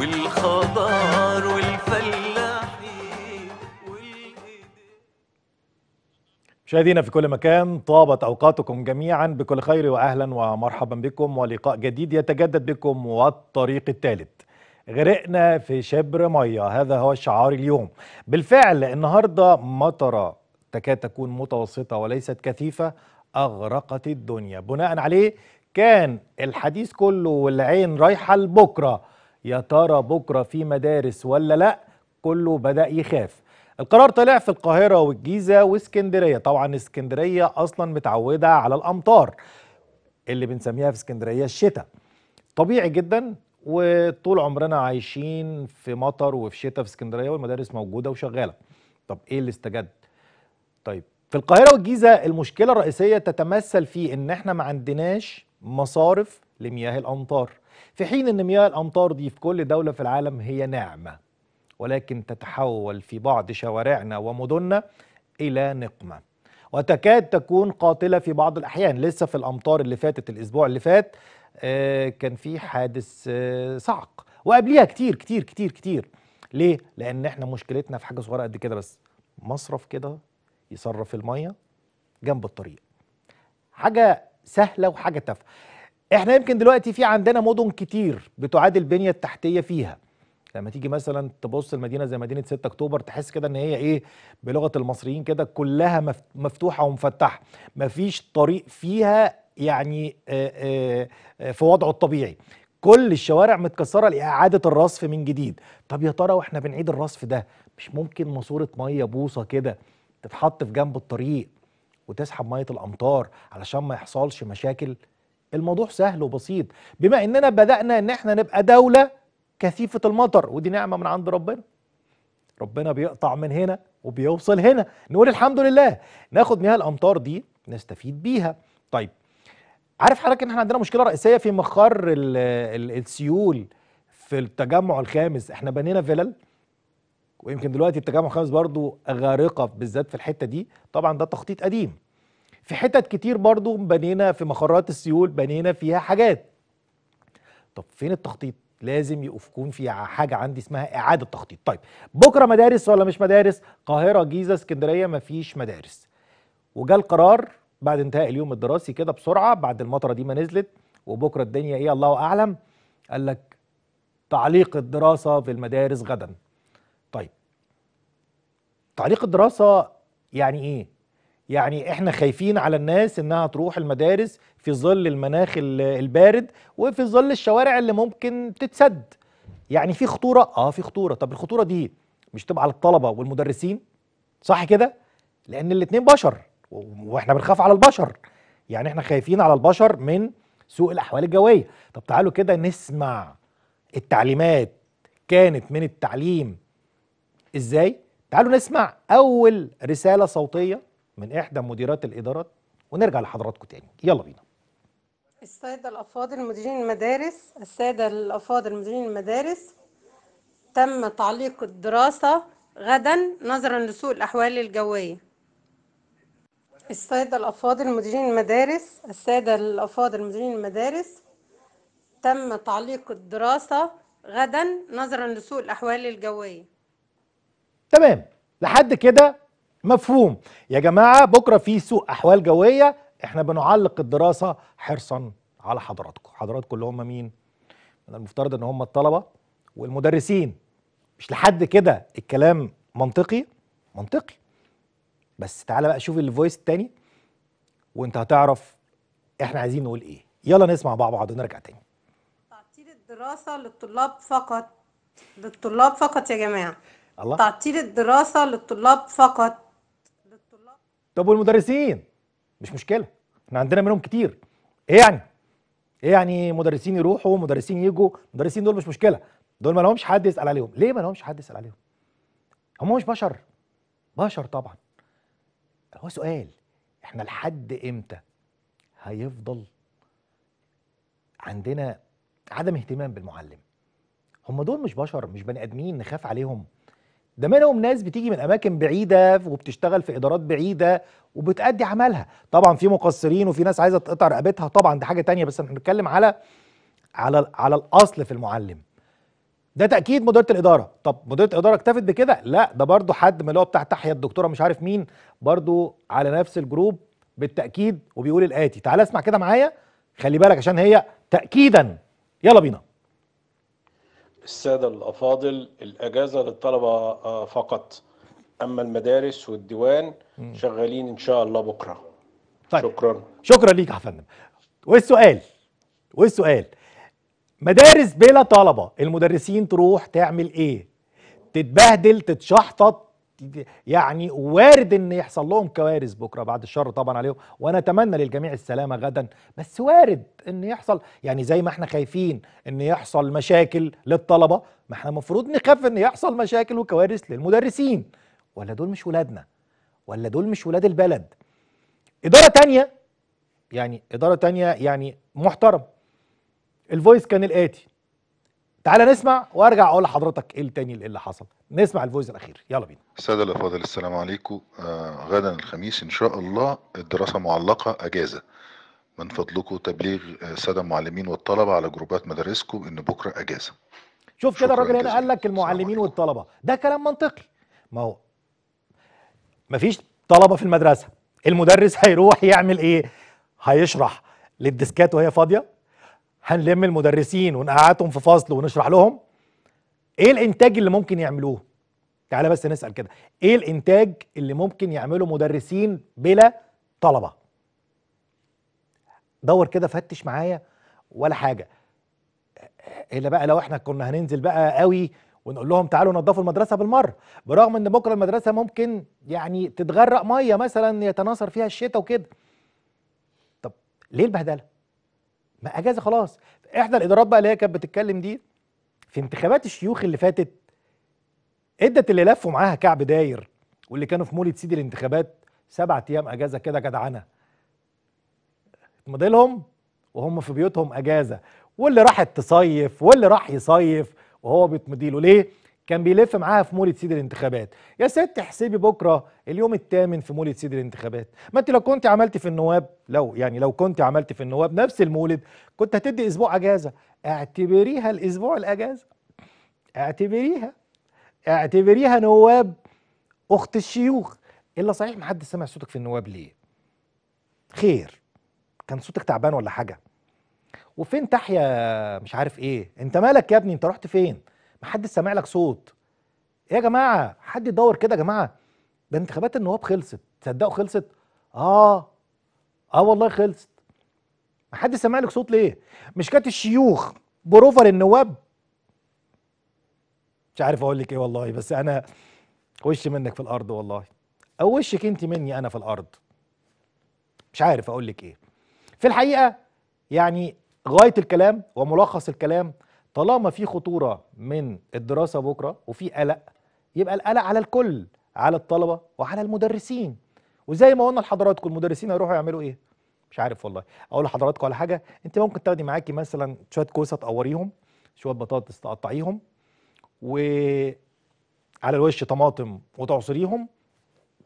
والخضار والفلاحين مشاهدينا في كل مكان، طابت أوقاتكم جميعا بكل خير وأهلا ومرحبا بكم ولقاء جديد يتجدد بكم والطريق الثالث. غرقنا في شبر مية، هذا هو الشعار اليوم. بالفعل النهاردة مطرة تكاد تكون متوسطة وليست كثيفة أغرقت الدنيا. بناء عليه كان الحديث كله والعين رايحة لبكرة، يا ترى بكرة في مدارس ولا لا؟ كله بدأ يخاف. القرار طلع في القاهرة والجيزة واسكندرية. طبعا اسكندرية أصلا متعودة على الأمطار اللي بنسميها في اسكندرية الشتاء، طبيعي جدا، وطول عمرنا عايشين في مطر وفي شتاء في اسكندرية والمدارس موجودة وشغالة. طب ايه اللي استجد؟ طيب في القاهرة والجيزة المشكلة الرئيسية تتمثل في ان احنا ما عندناش مصارف لمياه الأمطار، في حين ان مياه الأمطار دي في كل دولة في العالم هي نعمة، ولكن تتحول في بعض شوارعنا ومدننا إلى نقمة وتكاد تكون قاتلة في بعض الأحيان. لسه في الأمطار اللي فاتت الأسبوع اللي فات كان في حادث صعق، وقبليها كتير كتير كتير كتير. ليه؟ لأن احنا مشكلتنا في حاجة صغيرة قد كده، بس مصرف كده يصرف المية جنب الطريق، حاجة سهلة وحاجة تافهة. احنا يمكن دلوقتي في عندنا مدن كتير بتعاد البنية التحتية فيها، لما تيجي مثلا تبص المدينة زي مدينة 6 أكتوبر تحس كده ان هي ايه بلغة المصريين كده كلها مفتوحة ومفتحة، مفيش طريق فيها يعني في وضعه الطبيعي، كل الشوارع متكسرة لإعادة الرصف من جديد. طب يا ترى واحنا بنعيد الرصف ده مش ممكن ماسورة مية بوصة كده تتحط في جنب الطريق وتسحب مية الأمطار علشان ما يحصلش مشاكل؟ الموضوع سهل وبسيط، بما إننا بدأنا إن احنا نبقى دولة كثيفة المطر، ودي نعمة من عند ربنا. ربنا بيقطع من هنا وبيوصل هنا، نقول الحمد لله، ناخد مياه الأمطار دي نستفيد بيها. طيب عارف حضرتك إن احنا عندنا مشكلة رئيسية في مخر السيول في التجمع الخامس، احنا بنينا فيلل، ويمكن دلوقتي التجمع الخامس برضو غارقة بالذات في الحتة دي، طبعا ده تخطيط قديم. في حتت كتير برضو بنينا في مخرات السيول بنينا فيها حاجات. طب فين التخطيط؟ لازم يكون في حاجة عندي اسمها إعادة تخطيط. طيب بكرة مدارس ولا مش مدارس؟ قاهرة جيزة اسكندرية مفيش مدارس، وجاء القرار بعد انتهاء اليوم الدراسي كده بسرعة بعد المطرة دي ما نزلت، وبكرة الدنيا ايه الله أعلم، قال لك تعليق الدراسة في المدارس غدا. طيب تعليق الدراسة يعني ايه؟ يعني احنا خايفين على الناس انها تروح المدارس في ظل المناخ البارد وفي ظل الشوارع اللي ممكن تتسد، يعني في خطورة؟ في خطورة. طب الخطورة دي مش تبقى على الطلبة والمدرسين صح كده؟ لأن الاتنين بشر واحنا بنخاف على البشر، يعني احنا خايفين على البشر من سوء الأحوال الجوية. طب تعالوا كده نسمع التعليمات كانت من التعليم ازاي؟ تعالوا نسمع أول رسالة صوتية من إحدى مديرات الإدارات ونرجع لحضراتكم تاني، يلا بينا. السادة الأفاضل مديرين المدارس، السادة الأفاضل مديرين المدارس، تم تعليق الدراسة غدا نظرا لسوء الأحوال الجوية. السادة الأفاضل مديرين المدارس، السادة الأفاضل مديرين المدارس، تم تعليق الدراسة غدا نظرا لسوء الأحوال الجوية. تمام، لحد كده مفهوم. يا جماعة بكرة في سوء أحوال جوية، احنا بنعلق الدراسة حرصا على حضراتكم. حضراتكم اللي هم مين؟ من المفترض ان هم الطلبة والمدرسين، مش لحد كده الكلام منطقي؟ منطقي، بس تعالى بقى شوف الفويس التاني وانت هتعرف احنا عايزين نقول ايه. يلا نسمع مع بعض ونرجع تاني. تعطيل الدراسة للطلاب فقط، للطلاب فقط يا جماعة. الله، تعطيل الدراسة للطلاب فقط. طب والمدرسين؟ مش مشكلة، احنا عندنا منهم كتير. ايه يعني؟ ايه يعني مدرسين يروحوا مدرسين يجوا؟ المدرسين دول مش مشكلة، دول ما لهمش حد يسأل عليهم. ليه ما لهمش حد يسأل عليهم؟ هم مش بشر؟ بشر طبعا. هو سؤال، احنا لحد امتى هيفضل عندنا عدم اهتمام بالمعلم؟ هم دول مش بشر، مش بني آدمين نخاف عليهم؟ ده منهم ناس بتيجي من أماكن بعيدة وبتشتغل في إدارات بعيدة وبتأدي عملها. طبعا في مقصرين وفي ناس عايزة تقطع رقبتها، طبعا دي حاجة تانية، بس احنا بنتكلم على الأصل في المعلم. ده تاكيد مديره الاداره. طب مديره الاداره اكتفت بكده؟ لا، ده برضو حد من اللي هو بتاع تحيا الدكتوره مش عارف مين، برضو على نفس الجروب بالتاكيد، وبيقول الاتي. تعال اسمع كده معايا، خلي بالك عشان هي تاكيدا. يلا بينا. الساده الافاضل، الاجازه للطلبه فقط، اما المدارس والديوان شغالين ان شاء الله بكره. طيب. شكرا ليك يا فندم. والسؤال مدارس بلا طلبه، المدرسين تروح تعمل ايه؟ تتبهدل، تتشحطط، يعني وارد ان يحصل لهم كوارث بكره بعد الشر طبعا عليهم، وانا اتمنى للجميع السلامه غدا، بس وارد ان يحصل، يعني زي ما احنا خايفين ان يحصل مشاكل للطلبه، ما احنا المفروض نخاف ان يحصل مشاكل وكوارث للمدرسين. ولا دول مش ولادنا؟ ولا دول مش ولاد البلد؟ اداره تانيه يعني محترم. الفويس كان الاتي، تعالى نسمع وارجع اقول لحضرتك ايه التاني اللي حصل. نسمع الفويس الاخير، يلا بينا. الساده الافاضل، السلام عليكم. غدا الخميس ان شاء الله الدراسه معلقه، اجازه. من فضلكم تبليغ الساده المعلمين والطلبه على جروبات مدارسكم ان بكره اجازه. شوف كده الراجل هنا قال لك المعلمين والطلبه، ده كلام منطقي. ما هو مفيش طلبه في المدرسه، المدرس هيروح يعمل ايه؟ هيشرح للديسكات وهي فاضيه؟ هنلم المدرسين ونقعدهم في فصل ونشرح لهم؟ ايه الانتاج اللي ممكن يعملوه؟ تعالى بس نسأل كده، ايه الانتاج اللي ممكن يعمله مدرسين بلا طلبة؟ دور كده، فتش معايا، ولا حاجة الا بقى لو احنا كنا هننزل بقى قوي ونقول لهم تعالوا نظفوا المدرسة بالمرة، برغم ان بكرة المدرسة ممكن يعني تتغرق مية مثلا، يتناثر فيها الشتاء وكده. طب ليه البهدلة؟ ما اجازه خلاص. احدى الادارات بقى اللي هي كانت بتتكلم دي في انتخابات الشيوخ اللي فاتت، ادت اللي لفوا معاها كعب داير واللي كانوا في مولد سيدي الانتخابات 7 ايام اجازه كده جدعانه، موديلهم وهم في بيوتهم اجازه، واللي راحت تصيف واللي راح يصيف وهو بيتمديله. ليه؟ كان بيلف معاها في مولد سيدي الانتخابات. يا ست احسبي بكره اليوم الثامن في مولد سيدي الانتخابات، ما انت لو كنت عملتي في النواب، لو كنت عملتي في النواب نفس المولد كنت هتدي اسبوع اجازه. اعتبريها الاسبوع الاجازه، اعتبريها نواب اخت الشيوخ. الا صحيح ما حد سمع صوتك في النواب ليه؟ خير، كان صوتك تعبان ولا حاجه؟ وفين تحيا مش عارف ايه؟ انت مالك يا ابني؟ انت رحت فين؟ محدش سامع لك صوت. ايه يا جماعه، حد يدور كده يا جماعه، ده انتخابات النواب خلصت، تصدقوا خلصت؟ اه والله خلصت. محدش سامع لك صوت ليه؟ مش كانت الشيوخ بروفه للنواب؟ مش عارف اقول لك ايه والله، بس انا وشي منك في الارض والله، او وشك انت مني انا في الارض، مش عارف اقول لك ايه في الحقيقه. يعني غايه الكلام وملخص الكلام، طالما في خطورة من الدراسة بكرة وفي قلق، يبقى القلق على الكل، على الطلبة وعلى المدرسين. وزي ما قلنا لحضراتكم، المدرسين هيروحوا يعملوا ايه؟ مش عارف والله. اقول لحضراتكم على حاجة، انت ممكن تاخدي معاكي مثلا شوية كوسة تقوريهم، شوية بطاطس تقطعيهم، وعلى الوش طماطم وتعصريهم،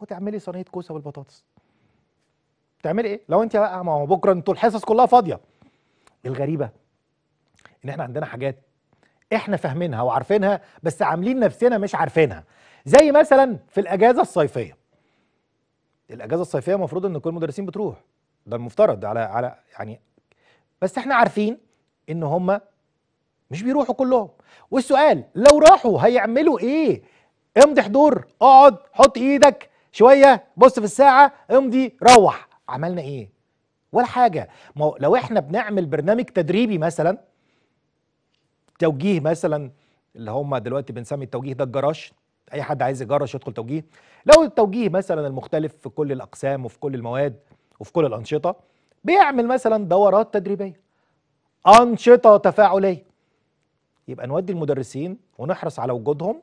وتعملي صينية كوسة بالبطاطس. تعملي ايه؟ لو انت بقى، ما هو بكرة انتوا الحصص كلها فاضية. الغريبة ان احنا عندنا حاجات احنا فاهمينها وعارفينها، بس عاملين نفسنا مش عارفينها. زي مثلا في الاجازه الصيفيه، المفروض ان كل المدرسين بتروح، ده المفترض على يعني، بس احنا عارفين ان هم مش بيروحوا كلهم. والسؤال لو راحوا هيعملوا ايه؟ امضي حضور، اقعد، حط ايدك شويه، بص في الساعه، امضي، روح. عملنا ايه؟ ولا حاجه. ما لو احنا بنعمل برنامج تدريبي مثلا، توجيه مثلا، اللي هم دلوقتي بنسمي التوجيه ده الجراش، اي حد عايز يجرش يدخل توجيه. لو التوجيه مثلا المختلف في كل الاقسام وفي كل المواد وفي كل الانشطه، بيعمل مثلا دورات تدريبيه، انشطه تفاعليه، يبقى نودي المدرسين ونحرص على وجودهم.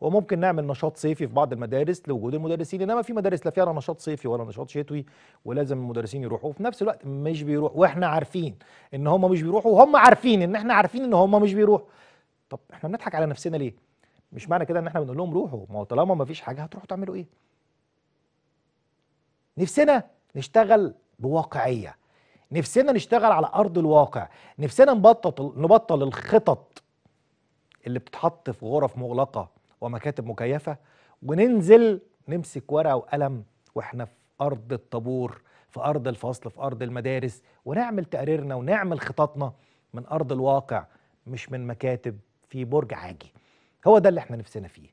وممكن نعمل نشاط صيفي في بعض المدارس لوجود المدرسين، انما في مدارس لا فيها نشاط صيفي ولا نشاط شتوي، ولازم المدرسين يروحوا، وفي نفس الوقت مش بيروحوا، واحنا عارفين ان هم مش بيروحوا، وهم عارفين ان احنا عارفين ان هم مش بيروحوا. طب احنا بنضحك على نفسنا ليه؟ مش معنى كده ان احنا بنقول لهم روحوا، ما هو طالما ما فيش حاجه هتروحوا تعملوا ايه؟ نفسنا نشتغل بواقعيه، نفسنا نشتغل على ارض الواقع، نفسنا نبطل الخطط اللي بتتحط في غرف مغلقة ومكاتب مكيفة، وننزل نمسك ورقة وقلم واحنا في أرض الطابور، في أرض الفصل، في أرض المدارس، ونعمل تقاريرنا ونعمل خططنا من أرض الواقع، مش من مكاتب في برج عاجي. هو ده اللي احنا نفسنا فيه.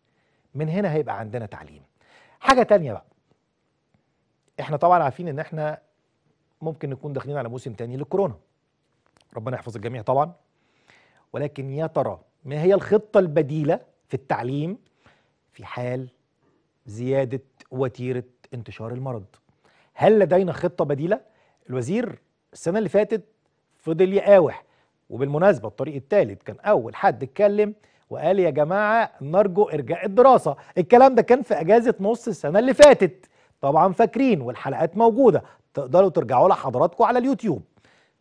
من هنا هيبقى عندنا تعليم. حاجة تانية بقى، احنا طبعا عارفين ان احنا ممكن نكون داخلين على موسم تاني للكورونا، ربنا يحفظ الجميع طبعا، ولكن يا ترى ما هي الخطة البديلة في التعليم في حال زيادة وتيرة انتشار المرض؟ هل لدينا خطة بديلة؟ الوزير السنة اللي فاتت فضل يقاوح، وبالمناسبة الطريق الثالث كان أول حد اتكلم وقال يا جماعة نرجو إرجاء الدراسة. الكلام ده كان في أجازة نص السنة اللي فاتت طبعا، فاكرين، والحلقات موجودة تقدروا ترجعوا لها حضراتكم على اليوتيوب.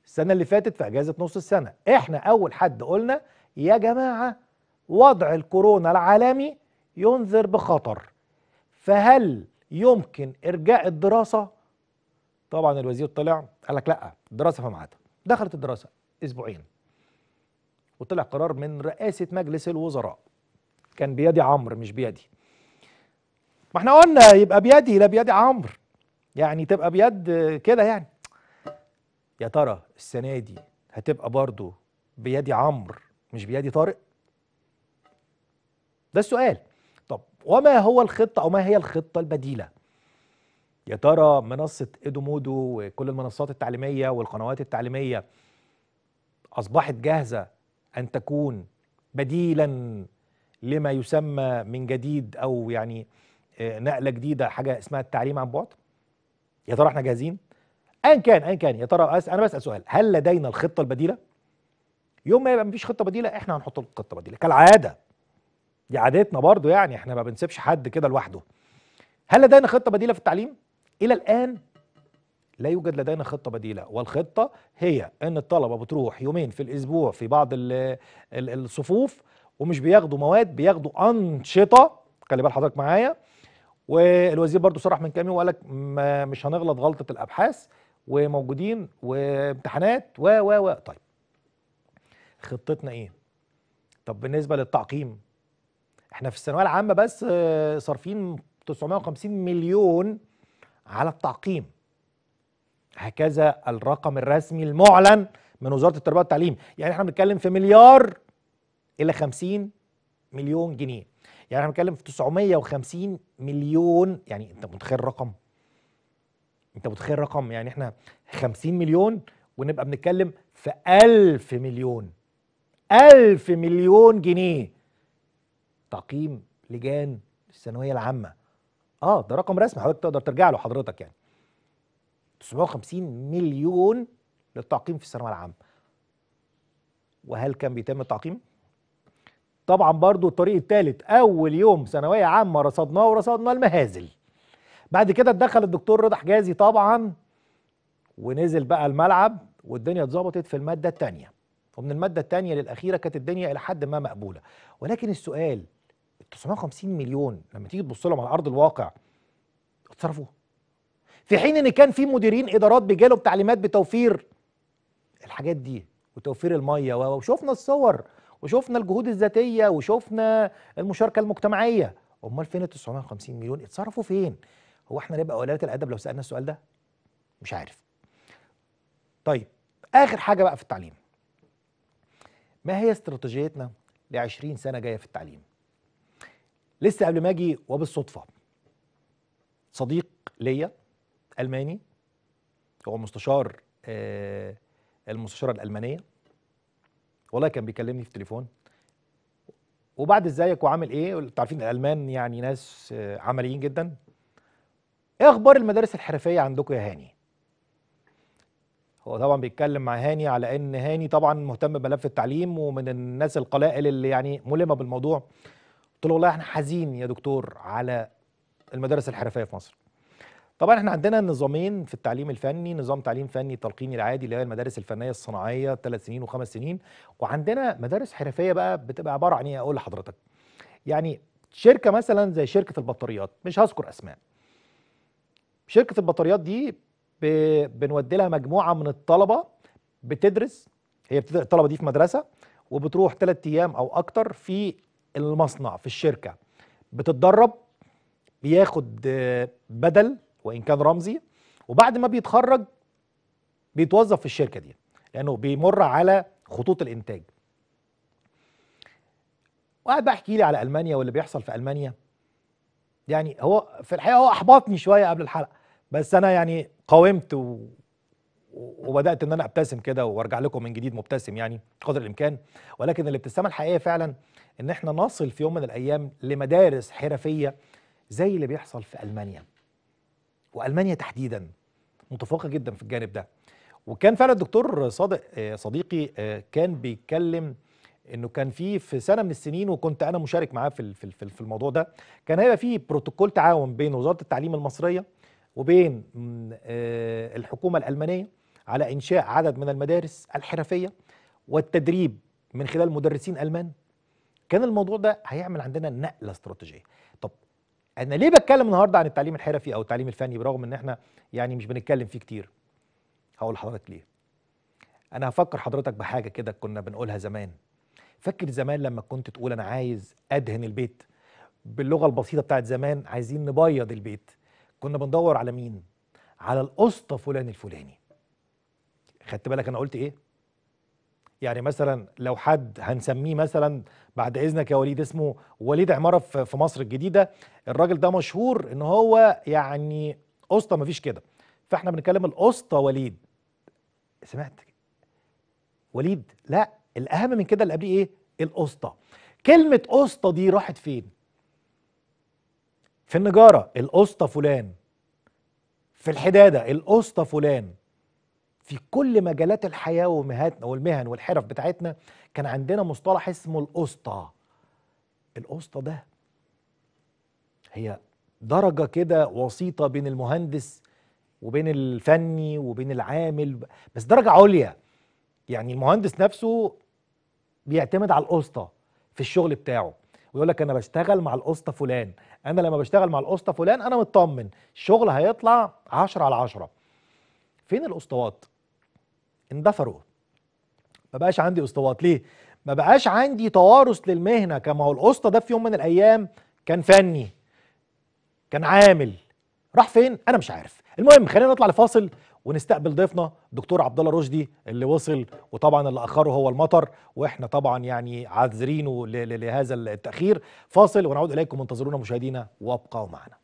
السنة اللي فاتت في أجازة نص السنة احنا أول حد قلنا يا جماعة وضع الكورونا العالمي ينذر بخطر، فهل يمكن إرجاء الدراسة؟ طبعا الوزير طلع قال لك لا، الدراسة في ميعادها. دخلت الدراسة أسبوعين وطلع قرار من رئاسة مجلس الوزراء، كان بيدي عمرو مش بيدي. ما احنا قلنا يبقى بيدي لا بيدي عمرو، يعني تبقى بيد كده يعني. يا ترى السنة دي هتبقى برضو بيدي عمرو مش بيدي طارق؟ ده السؤال. طب وما هو الخطة أو ما هي الخطة البديلة؟ يا ترى منصة إيدومودو وكل المنصات التعليمية والقنوات التعليمية أصبحت جاهزة أن تكون بديلا لما يسمى من جديد، أو يعني نقلة جديدة، حاجة اسمها التعليم عن بعد؟ يا ترى احنا جاهزين؟ أن كان يا ترى أنا بسأل سؤال، هل لدينا الخطة البديلة؟ يوم ما يبقى مفيش خطة بديلة احنا هنحط الخطة بديلة كالعادة، دي عادتنا برضو يعني، احنا ما بنسيبش حد كده لوحده. هل لدينا خطة بديلة في التعليم؟ إلى الآن لا يوجد لدينا خطة بديلة، والخطة هي إن الطلبة بتروح يومين في الأسبوع في بعض الصفوف، ومش بياخدوا مواد، بياخدوا أنشطة. خلي بال حضرتك معايا، والوزير برضو صرح من كام يوم وقال لك مش هنغلط غلطة الأبحاث، وموجودين وامتحانات و طيب خطتنا إيه؟ طب بالنسبة للتعقيم، إحنا في الثانوية العامة بس صارفين 950 مليون على التعقيم، هكذا الرقم الرسمي المعلن من وزارة التربية والتعليم، يعني احنا بنتكلم في 1 مليار إلى 50 مليون جنيه، يعني احنا بنتكلم في 950 مليون، يعني انت متخيل الرقم؟ انت متخيل الرقم؟ يعني احنا 50 مليون ونبقى بنتكلم في 1000 مليون، 1000 مليون جنيه تعقيم لجان الثانوية العامة. ده رقم رسمي حضرتك تقدر ترجع له حضرتك، يعني 950 مليون للتعقيم في الثانوية العامة. وهل كان بيتم التعقيم؟ طبعا برضو الطريق الثالث أول يوم ثانوية عامة رصدناه ورصدنا المهازل. بعد كده اتدخل الدكتور رضا حجازي طبعا، ونزل بقى الملعب والدنيا اتظبطت في المادة الثانية، ومن المادة الثانية للأخيرة كانت الدنيا إلى حد ما مقبولة. ولكن السؤال، 950 مليون لما تيجي تبص لهم على أرض الواقع اتصرفوا، في حين ان كان في مديرين ادارات بيجيلهم تعليمات بتوفير الحاجات دي وتوفير الميه، وشوفنا الصور وشوفنا الجهود الذاتيه وشوفنا المشاركه المجتمعيه. امال فين ال 950 مليون؟ اتصرفوا فين؟ هو احنا نبقى ولاة الادب لو سالنا السؤال ده؟ مش عارف. طيب اخر حاجه بقى في التعليم، ما هي استراتيجيتنا ل 20 سنه جايه في التعليم؟ لسه قبل ما اجي وبالصدفه صديق ليا ألماني، هو مستشار المستشارة الألمانية، والله كان بيكلمني في التليفون وبعد ازيك وعامل ايه، انتوا عارفين الألمان يعني ناس عمليين جدا، ايه اخبار المدارس الحرفية عندكم يا هاني؟ هو طبعا بيتكلم مع هاني على ان هاني طبعا مهتم بملف التعليم ومن الناس القلائل اللي يعني ملمة بالموضوع. قلت له والله احنا حزين يا دكتور على المدارس الحرفية في مصر. طبعا احنا عندنا نظامين في التعليم الفني، نظام تعليم فني تلقيني العادي اللي هي المدارس الفنيه الصناعيه 3 سنين و5 سنين، وعندنا مدارس حرفيه بقى بتبقى عباره عن ايه اقول لحضرتك، يعني شركه مثلا زي شركه البطاريات، مش هذكر اسماء، شركه البطاريات دي بنودي لها مجموعه من الطلبه بتدرس، هي الطلبه دي في مدرسه وبتروح 3 أيام أو أكتر في المصنع في الشركة، بتتدرب، بياخد بدل وإن كان رمزي، وبعد ما بيتخرج بيتوظف في الشركة دي لأنه بيمر على خطوط الإنتاج. وقعد بقى احكي لي على ألمانيا واللي بيحصل في ألمانيا. يعني هو في الحقيقة هو أحبطني شوية قبل الحلقة، بس أنا يعني قاومت وبدأت إن أنا أبتسم كده وأرجع لكم من جديد مبتسم يعني قدر الإمكان. ولكن الابتسامة الحقيقية فعلا إن احنا نصل في يوم من الأيام لمدارس حرفية زي اللي بيحصل في ألمانيا، وألمانيا تحديدا متفوقة جدا في الجانب ده. وكان فعلا الدكتور صديقي كان بيتكلم انه كان في سنه من السنين، وكنت انا مشارك معاه في الموضوع ده، كان هيبقى في بروتوكول تعاون بين وزاره التعليم المصريه وبين الحكومه الالمانيه على انشاء عدد من المدارس الحرفيه والتدريب من خلال مدرسين المان. كان الموضوع ده هيعمل عندنا نقله استراتيجيه. طب انا ليه بتكلم النهارده عن التعليم الحرفي او التعليم الفني برغم ان احنا يعني مش بنتكلم فيه كتير؟ هقول لحضرتك ليه. انا هفكر حضرتك بحاجه كده كنا بنقولها زمان. فكر زمان لما كنت تقول أنا عايز أدهن البيت. باللغة البسيطة بتاعت زمان، عايزين نبيض البيت، كنا بندور على مين؟ على القسطة فلان الفلاني. خدت بالك أنا قلت إيه؟ يعني مثلا لو حد هنسميه مثلا بعد إذنك يا وليد اسمه وليد عمارة في مصر الجديدة، الراجل ده مشهور إن هو يعني قسطة مفيش كده، فإحنا بنتكلم القسطة وليد. سمعت وليد؟ لأ، الأهم من كده اللي قبليه إيه؟ القسطة. كلمة قسطة دي راحت فين؟ في النجارة القسطة فلان، في الحدادة القسطة فلان، في كل مجالات الحياة ومهاتنا والمهن والحرف بتاعتنا كان عندنا مصطلح اسمه القسطة. القسطة ده هي درجة كده وسيطة بين المهندس وبين الفني وبين العامل، بس درجة عليا. يعني المهندس نفسه بيعتمد على القسطة في الشغل بتاعه، ويقول لك أنا بشتغل مع القسطة فلان، أنا لما بشتغل مع القسطة فلان أنا مطمن، الشغل هيطلع 10/10. فين القسطوات؟ اندثروا، ما بقاش عندي قسطوات. ليه؟ ما بقاش عندي توارث للمهنة. كما هو القسطة ده في يوم من الأيام كان فني، كان عامل، راح فين؟ أنا مش عارف. المهم خلينا نطلع لفاصل ونستقبل ضيفنا دكتور عبد الله رشدي اللي وصل، وطبعا اللي اخره هو المطر، واحنا طبعا يعني عاذرينه لهذا التاخير. فاصل ونعود اليكم، انتظرونا مشاهدينا وابقوا معنا.